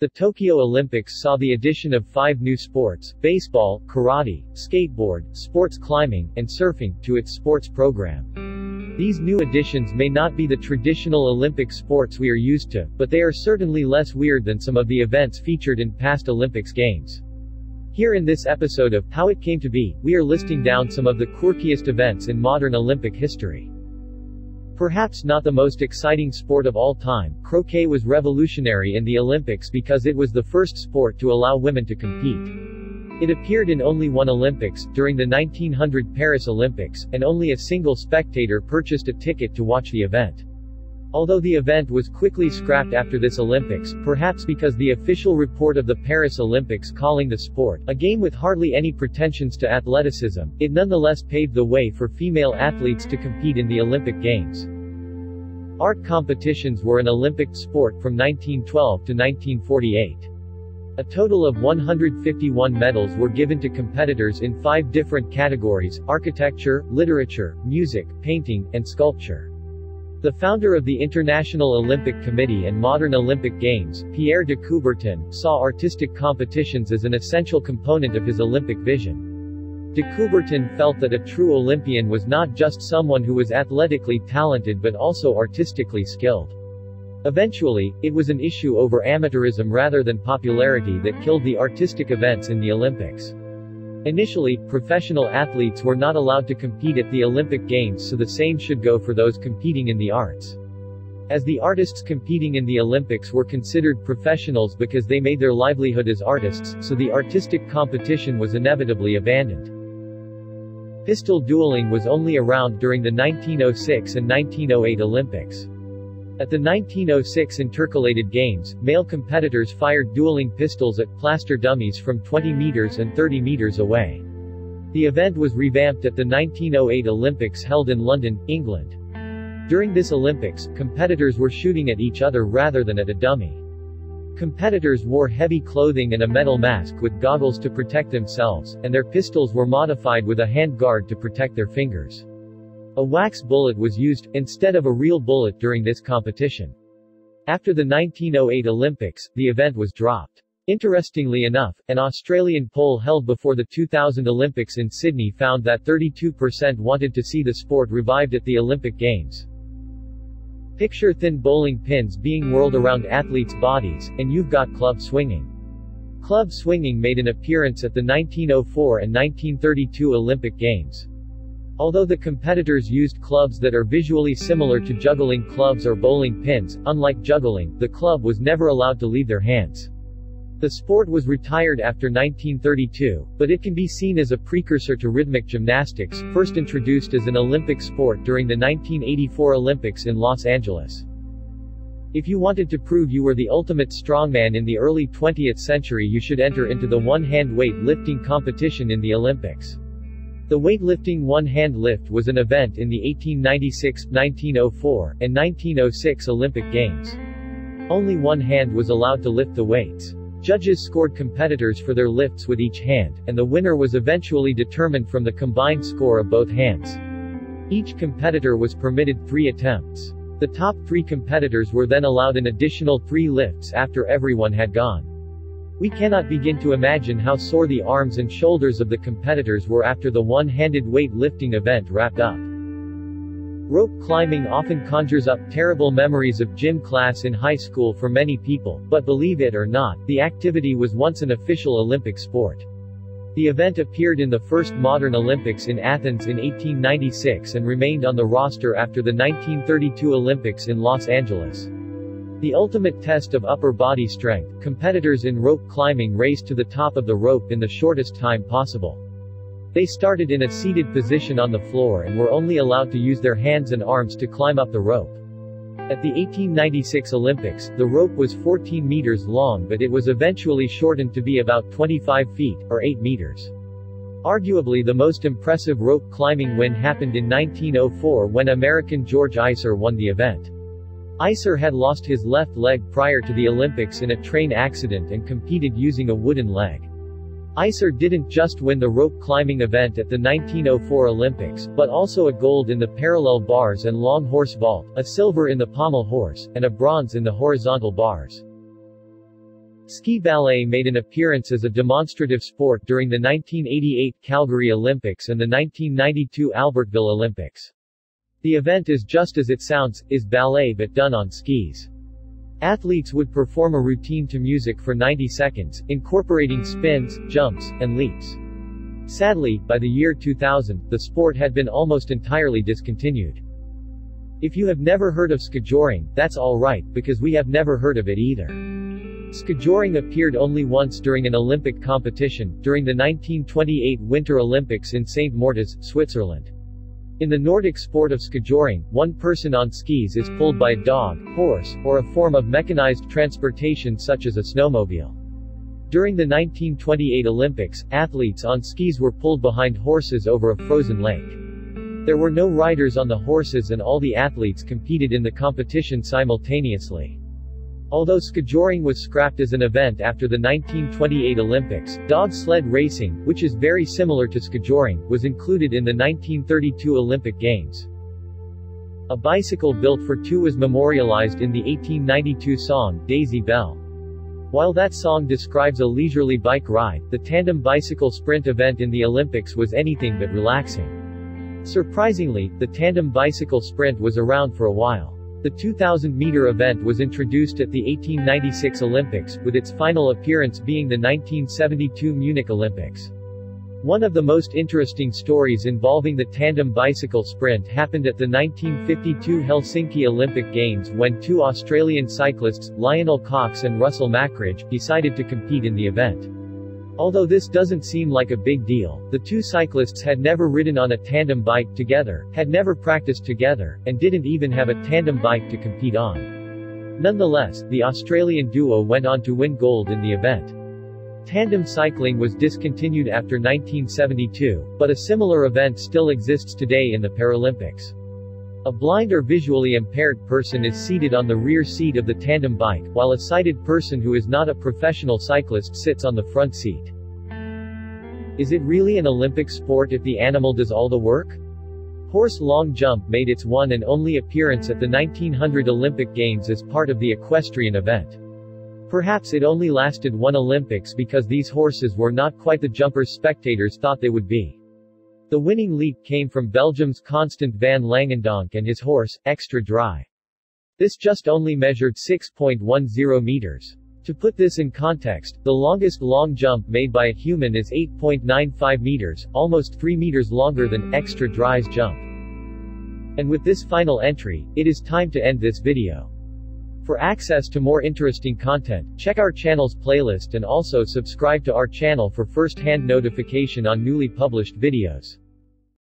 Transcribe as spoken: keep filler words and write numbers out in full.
The Tokyo Olympics saw the addition of five new sports, baseball, karate, skateboard, sports climbing, and surfing, to its sports program. These new additions may not be the traditional Olympic sports we are used to, but they are certainly less weird than some of the events featured in past Olympics games. Here in this episode of How It Came to Be, we are listing down some of the quirkiest events in modern Olympic history. Perhaps not the most exciting sport of all time, croquet was revolutionary in the Olympics because it was the first sport to allow women to compete. It appeared in only one Olympics, during the nineteen hundred Paris Olympics, and only a single spectator purchased a ticket to watch the event. Although the event was quickly scrapped after this Olympics, perhaps because the official report of the Paris Olympics calling the sport a game with hardly any pretensions to athleticism, it nonetheless paved the way for female athletes to compete in the Olympic Games. Art competitions were an Olympic sport from nineteen twelve to nineteen forty-eight. A total of one hundred fifty-one medals were given to competitors in five different categories: architecture, literature, music, painting, and sculpture. The founder of the International Olympic Committee and modern Olympic Games, Pierre de Coubertin, saw artistic competitions as an essential component of his Olympic vision. De Coubertin felt that a true Olympian was not just someone who was athletically talented but also artistically skilled. Eventually, it was an issue over amateurism rather than popularity that killed the artistic events in the Olympics. Initially, professional athletes were not allowed to compete at the Olympic Games, so the same should go for those competing in the arts. As the artists competing in the Olympics were considered professionals because they made their livelihood as artists, so the artistic competition was inevitably abandoned. Pistol dueling was only around during the nineteen oh six and nineteen oh eight Olympics. At the nineteen oh six Intercalated Games, male competitors fired dueling pistols at plaster dummies from twenty meters and thirty meters away. The event was revamped at the nineteen oh eight Olympics held in London, England. During this Olympics, competitors were shooting at each other rather than at a dummy. Competitors wore heavy clothing and a metal mask with goggles to protect themselves, and their pistols were modified with a hand guard to protect their fingers. A wax bullet was used, instead of a real bullet, during this competition. After the nineteen oh eight Olympics, the event was dropped. Interestingly enough, an Australian poll held before the two thousand Olympics in Sydney found that thirty-two percent wanted to see the sport revived at the Olympic Games. Picture thin bowling pins being whirled around athletes' bodies, and you've got club swinging. Club swinging made an appearance at the nineteen oh four and nineteen thirty-two Olympic Games. Although the competitors used clubs that are visually similar to juggling clubs or bowling pins, unlike juggling, the club was never allowed to leave their hands. The sport was retired after nineteen thirty-two, but it can be seen as a precursor to rhythmic gymnastics, first introduced as an Olympic sport during the nineteen eighty-four Olympics in Los Angeles. If you wanted to prove you were the ultimate strongman in the early twentieth century, you should enter into the one-hand weight lifting competition in the Olympics. The weightlifting one-hand lift was an event in the eighteen ninety-six, nineteen oh four, and nineteen oh six Olympic Games. Only one hand was allowed to lift the weights. Judges scored competitors for their lifts with each hand, and the winner was eventually determined from the combined score of both hands. Each competitor was permitted three attempts. The top three competitors were then allowed an additional three lifts after everyone had gone. We cannot begin to imagine how sore the arms and shoulders of the competitors were after the one-handed weight lifting event wrapped up. Rope climbing often conjures up terrible memories of gym class in high school for many people, but believe it or not, the activity was once an official Olympic sport. The event appeared in the first modern Olympics in Athens in eighteen ninety-six and remained on the roster after the nineteen thirty-two Olympics in Los Angeles. The ultimate test of upper body strength, competitors in rope climbing raced to the top of the rope in the shortest time possible. They started in a seated position on the floor and were only allowed to use their hands and arms to climb up the rope. At the eighteen ninety-six Olympics, the rope was fourteen meters long, but it was eventually shortened to be about twenty-five feet, or eight meters. Arguably the most impressive rope climbing win happened in nineteen oh four when American George Iser won the event. Iser had lost his left leg prior to the Olympics in a train accident and competed using a wooden leg. Iser didn't just win the rope climbing event at the nineteen oh four Olympics, but also a gold in the parallel bars and long horse vault, a silver in the pommel horse, and a bronze in the horizontal bars. Ski ballet made an appearance as a demonstrative sport during the nineteen eighty-eight Calgary Olympics and the nineteen ninety-two Albertville Olympics. The event is just as it sounds, is ballet but done on skis. Athletes would perform a routine to music for ninety seconds, incorporating spins, jumps, and leaps. Sadly, by the year two thousand, the sport had been almost entirely discontinued. If you have never heard of skijoring, that's alright, because we have never heard of it either. Skijoring appeared only once during an Olympic competition, during the nineteen twenty-eight Winter Olympics in Saint Moritz, Switzerland. In the Nordic sport of skijoring, one person on skis is pulled by a dog, horse, or a form of mechanized transportation such as a snowmobile. During the nineteen twenty-eight Olympics, athletes on skis were pulled behind horses over a frozen lake. There were no riders on the horses and all the athletes competed in the competition simultaneously. Although skijoring was scrapped as an event after the nineteen twenty-eight Olympics, dog sled racing, which is very similar to skijoring, was included in the nineteen thirty-two Olympic Games. A bicycle built for two was memorialized in the eighteen ninety-two song, Daisy Bell. While that song describes a leisurely bike ride, the tandem bicycle sprint event in the Olympics was anything but relaxing. Surprisingly, the tandem bicycle sprint was around for a while. The two thousand meter event was introduced at the eighteen ninety-six Olympics, with its final appearance being the nineteen seventy-two Munich Olympics. One of the most interesting stories involving the tandem bicycle sprint happened at the nineteen fifty-two Helsinki Olympic Games when two Australian cyclists, Lionel Cox and Russell Mackridge, decided to compete in the event. Although this doesn't seem like a big deal, the two cyclists had never ridden on a tandem bike together, had never practiced together, and didn't even have a tandem bike to compete on. Nonetheless, the Australian duo went on to win gold in the event. Tandem cycling was discontinued after nineteen seventy-two, but a similar event still exists today in the Paralympics. A blind or visually impaired person is seated on the rear seat of the tandem bike, while a sighted person who is not a professional cyclist sits on the front seat. Is it really an Olympic sport if the animal does all the work? Horse long jump made its one and only appearance at the nineteen hundred Olympic Games as part of the equestrian event. Perhaps it only lasted one Olympics because these horses were not quite the jumpers spectators thought they would be. The winning leap came from Belgium's Constant van Langendonck and his horse, Extra Dry. This just only measured six point one zero meters. To put this in context, the longest long jump made by a human is eight point nine five meters, almost three meters longer than Extra Dry's jump. And with this final entry, it is time to end this video. For access to more interesting content, check our channel's playlist and also subscribe to our channel for first-hand notification on newly published videos.